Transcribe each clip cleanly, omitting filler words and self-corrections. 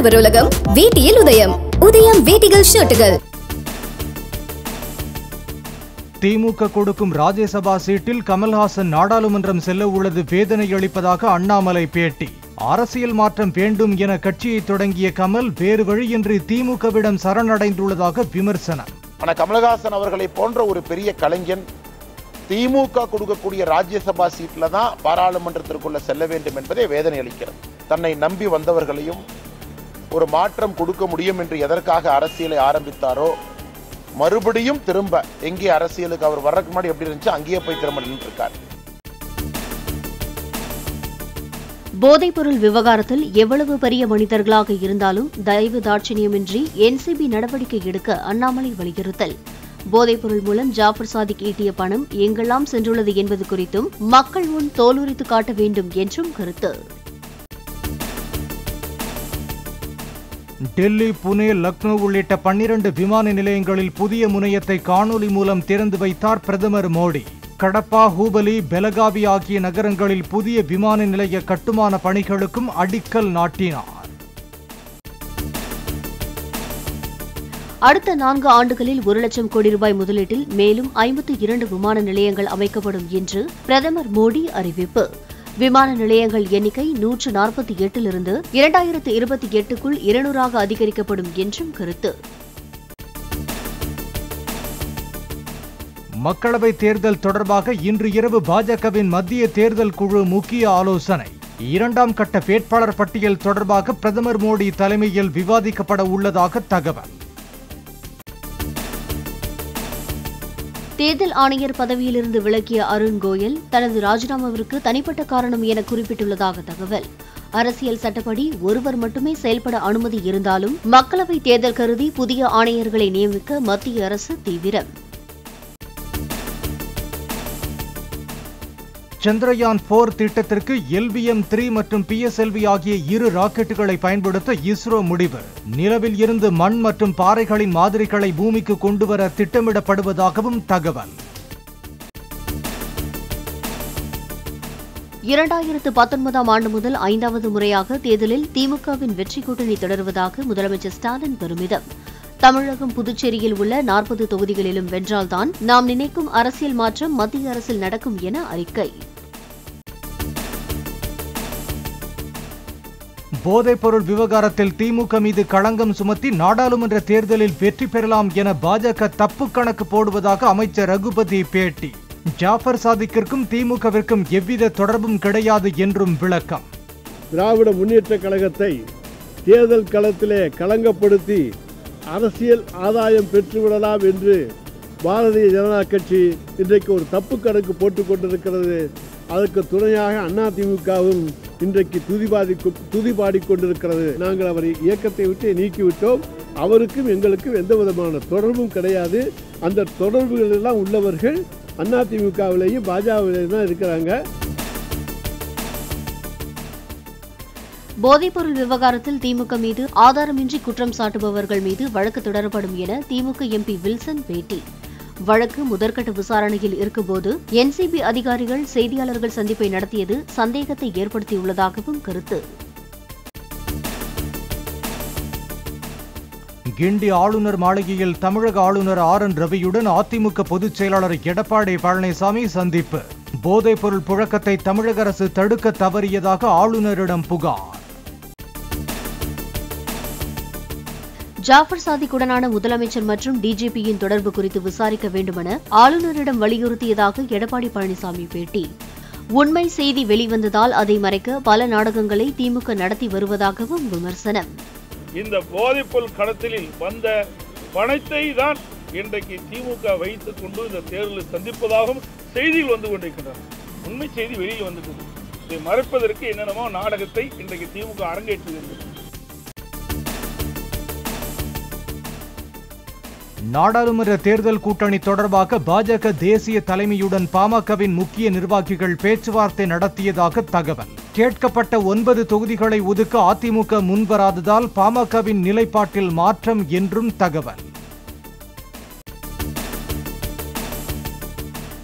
ஆடவர் உலகம் வீட்டியில் உதயம் உதயம் வீட்டிகள் ஷர்ட்டுகள் திமுக கொடுக்கும் ராஜ்யசபா சீட்டில் கமல்ஹாசன் நாடாளுமன்றம் செல்ல உள்ளது வேதனை அளிப்பதாக அண்ணாமலை பேட்டி. அரசியல் மாற்றம் வேண்டும் என கட்சியை தொடங்கிய கமல் வேறு வழியின்றி திமுகவிடம் சரணடைந்துள்ளதாக விமர்சனம். ஆனால் கமல்ஹாசன் அவர்களை போன்ற ஒரு பெரிய கலைஞன் திமுக கொடுக்கக்கூடிய ராஜ்யசபா சீட்டில் தான் பாராளுமன்றத்திற்குள்ள செல்ல வேண்டும் என்பதே வேதனை அளிக்கிறது. தன்னை நம்பி வந்தவர்களையும் ஒரு மாற்றம் கொடுக்க முடியும் என்று எதற்காக அரசியலை ஆரம்பித்தாரோ மறுபடியும் திரும்ப எங்கே அரசியலுக்கு அவர் வர்றதுக்கு முன்னாடி எப்படி இருந்துச்சு அங்கேயே போய் திரும்ப நின்றுருக்கார். போதைப்பொருள் விவகாரத்தில் எவ்வளவு பெரிய மனிதர்களாக இருந்தாலும் தயவு தாட்சணியமின்றி NCB நடவடிக்கை எடுக்க அண்ணாமலை வலியுறுத்தல். போதைப்பொருள் மூலம் ஜாஃபர் சாதிக் ஈட்டிய பணம் எங்கெல்லாம் சென்றுள்ளது என்பது குறித்தும் மக்கள் முன் தோலுரித்து காட்ட வேண்டும் என்றும் கருத்து. டெல்லி, புனே, லக்னோ உள்ளிட்ட 12 விமான நிலையங்களில் புதிய முனையத்தை காணொலி மூலம் திறந்து வைத்தார் பிரதமர் மோடி. கடப்பா, ஹூபலி, பெலகாவி ஆகிய நகரங்களில் புதிய விமான நிலைய கட்டுமான பணிகளுக்கும் அடிக்கல் நாட்டினார். அடுத்த 4 ஆண்டுகளில் 1,00,000 கோடி ரூபாய் முதலீட்டில் மேலும் 52 விமான நிலையங்கள் அமைக்கப்படும் என்று பிரதமர் மோடி அறிவிப்பு. விமான நிலையங்கள் எண்ணிக்கை 148 2028க்குள் 200ஆக அதிகரிக்கப்படும் என்றும் கருத்து. மக்களவைத் தேர்தல் தொடர்பாக இன்று இரவு பாஜகவின் மத்திய தேர்தல் குழு முக்கிய ஆலோசனை. 2ஆம் கட்ட வேட்பாளர் பட்டியல் தொடர்பாக பிரதமர் மோடி தலைமையில் விவாதிக்கப்பட உள்ளதாக தகவல். தேர்தல் ஆணையர் பதவியிலிருந்து விலகிய அருண் கோயல் தனது ராஜினாமாவிற்கு தனிப்பட்ட காரணம் என குறிப்பிட்டுள்ளதாக தகவல். அரசியல் சட்டப்படி ஒருவர் மட்டுமே செயல்பட அனுமதி இருந்தாலும் மக்களவைத் தேர்தல் கருதி புதிய ஆணையர்களை நியமிக்க மத்திய அரசு தீவிரம். சந்திரயான்-4 திட்டத்திற்கு LVM-3 மற்றும் PSLV ஆகிய 2 ராக்கெட்டுகளை பயன்படுத்த இஸ்ரோ முடிவு. நிலவில் இருந்து மண் மற்றும் பாறைகளின் மாதிரிகளை பூமிக்கு கொண்டுவர திட்டமிடப்படுவதாகவும் தகவல். 2019 ஆண்டு முதல் 5வது முறையாக தேர்தலில் திமுகவின் வெற்றி கூட்டணி தொடர்வதாக முதலமைச்சர் ஸ்டாலின் பெருமிதம். தமிழகம், புதுச்சேரியில் உள்ள 40 தொகுதிகளிலும் வென்றால்தான் நாம் நினைக்கும் அரசியல் மாற்றம் மத்திய அரசில் நடக்கும் என அறிக்கை. போதைப்பொருள் விவகாரத்தில் திமுக மீது களங்கம் சுமத்தி நாடாளுமன்ற தேர்தலில் வெற்றி பெறலாம் என பாஜக தப்பு கணக்கு போடுவதாக அமைச்சர் ரகுபதி பேட்டி. ஜாஃபர் சாதிக்கிற்கும் திமுகவிற்கும் எவ்வித தொடர்பும் கிடையாது என்றும் விளக்கம். திராவிட முன்னேற்ற கழகத்தை தேர்தல் களத்திலே களங்கப்படுத்தி அரசியல் ஆதாயம் பெற்றுவிடலாம் என்று பாரதிய ஜனதா கட்சி இன்றைக்கு ஒரு தப்பு கணக்கு போட்டுக் கொண்டிருக்கிறது. அதற்கு துணையாக அதிமுகவும் இன்றைக்கு துதிபாடிக் கொண்டிருக்கிறது. நாங்கள் அவரை இயக்கத்தை விட்டு நீக்கிவிட்டோம். அவருக்கும் எங்களுக்கும் எந்த விதமான தொடர்பும் கிடையாது. அந்த தொடர்புகளெல்லாம் உள்ளவர்கள் அதிமுகவிலேயும் பாஜகவிலேயும் தான் இருக்கிறாங்க. போதைப்பொருள் விவகாரத்தில் திமுக மீது ஆதாரமின்றி குற்றம் சாட்டுபவர்கள் மீது வழக்கு தொடரப்படும் என திமுக MP வில்சன் பேட்டி. வழக்கு முதற்கட்ட விசாரணையில் இருக்கும்போது NCB அதிகாரிகள் செய்தியாளர்கள் சந்திப்பை நடத்தியது சந்தேகத்தை ஏற்படுத்தியுள்ளதாகவும் கருத்து. கிண்டி ஆளுநர் மாளிகையில் தமிழக ஆளுநர் RN Raviயுடன் அதிமுக பொதுச் செயலாளர் எடப்பாடி பழனிசாமி சந்திப்பு. போதைப்பொருள் புழக்கத்தை தமிழக அரசு தடுக்க தவறியதாக ஆளுநரிடம் புகார். ஜாஃபர் சாதிக்குடனான முதலமைச்சர் மற்றும் DGP-யின் தொடர்பு குறித்து விசாரிக்க வேண்டுமென ஆளுநரிடம் வலியுறுத்தியதாக எடப்பாடி பழனிசாமி பேட்டி. உண்மை செய்தி வெளிவந்ததால் அதை மறைக்க பல நாடகங்களை திமுக நடத்தி வருவதாகவும் விமர்சனம். இந்த போதைப்பொருள் கடத்தலில் வந்த பணத்தை தான் இன்றைக்கு திமுக வைத்துக் கொண்டு இந்த தேர்தலில் சந்திப்பதாகவும் செய்திகள் வந்து கொண்டிருக்கின்றன. உண்மை செய்தி வெளியே வந்திருக்கிறது. இதை மறைப்பதற்கு என்னென்னமோ நாடகத்தை இன்றைக்கு திமுக அரங்கேற்றுகிறது. நாடாளுமன்ற தேர்தல் கூட்டணி தொடர்பாக பாஜக தேசிய தலைமையுடன் பாமகவின் முக்கிய நிர்வாகிகள் பேச்சுவார்த்தை நடத்தியதாக தகவல். கேட்கப்பட்ட 9 தொகுதிகளை ஒதுக்க அதிமுக முன்வராததால் பாமகவின் நிலைப்பாட்டில் மாற்றம் என்றும் தகவல்.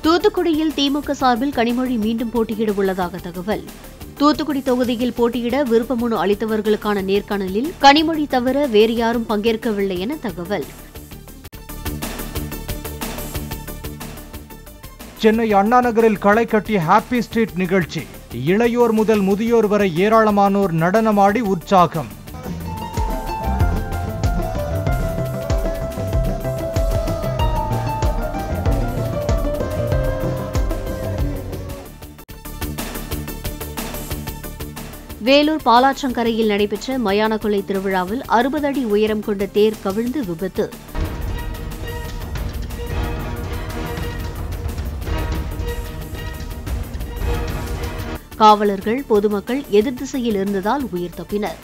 தூத்துக்குடியில் திமுக சார்பில் கனிமொழி மீண்டும் போட்டியிட உள்ளதாக தகவல். தூத்துக்குடி தொகுதியில் போட்டியிட விருப்பமனு அளித்தவர்களுக்கான நேர்காணலில் கனிமொழி தவிர வேறு யாரும் பங்கேற்கவில்லை என தகவல். சென்னை அண்ணா நகரில் களை கட்டிய ஹாப்பி ஸ்ட்ரீட் நிகழ்ச்சி இளையோர் முதல் முதியோர் வரை ஏராளமானோர் நடனமாடி உற்சாகம். வேலூர் பாலாற்றங்கரையில் நடைபெற்ற மயான கொள்ளை திருவிழாவில் 60 அடி உயரம் கொண்ட தேர் கவிழ்ந்து விபத்து. காவலர்கள் பொதுமக்கள் எதிர்திசையில் இருந்ததால் உயிர் தப்பினர்.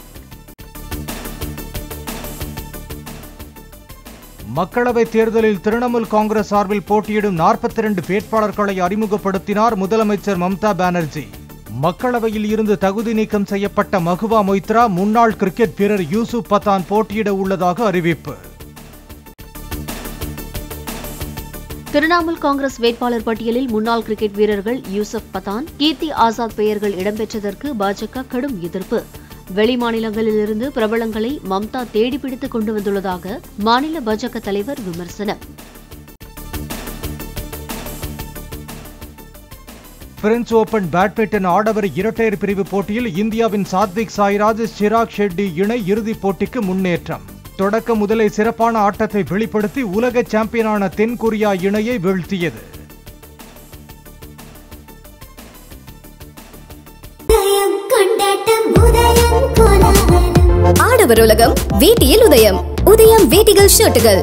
மக்களவைத் தேர்தலில் திரிணாமுல் காங்கிரஸ் சார்பில் போட்டியிடும் 42 வேட்பாளர்களை அறிமுகப்படுத்தினார் முதலமைச்சர் மம்தா பானர்ஜி. மக்களவையில் இருந்து தகுதி நீக்கம் செய்யப்பட்ட மஹுவா மொய்த்ரா, முன்னாள் கிரிக்கெட் வீரர் யூசுப் பதான் போட்டியிட உள்ளதாக அறிவிப்பு. திரிணாமுல் காங்கிரஸ் வேட்பாளர் பட்டியலில் முன்னாள் கிரிக்கெட் வீரர்கள் யூசுப் பதான், கீர்த்தி ஆசாத் பெயர்கள் இடம்பெற்றதற்கு பாஜக கடும் எதிர்ப்பு. வெளிமாநிலங்களிலிருந்து பிரபலங்களை மம்தா தேடிப்பிடித்துக் கொண்டு வந்துள்ளதாக மாநில பாஜக தலைவர் விமர்சனம். பிரெஞ்ச் ஓபன் பேட்மிண்டன் ஆடவர் இரட்டையர் பிரிவு போட்டியில் இந்தியாவின் சாத்விக் சாய்ராஜ், சிராக் ஷெட்டி இணை இறுதிப் போட்டிக்கு முன்னேற்றம். தொடக்க முதலே சிறப்பான ஆட்டத்தை வெளிப்படுத்தி உலக சாம்பியனான தென்கொரியா இணையை வீழ்த்தியது. ஆடவர் உலகம் வீட்டில் உதயம். உதயம் வேட்டிகள் ஷர்ட்டுகள்.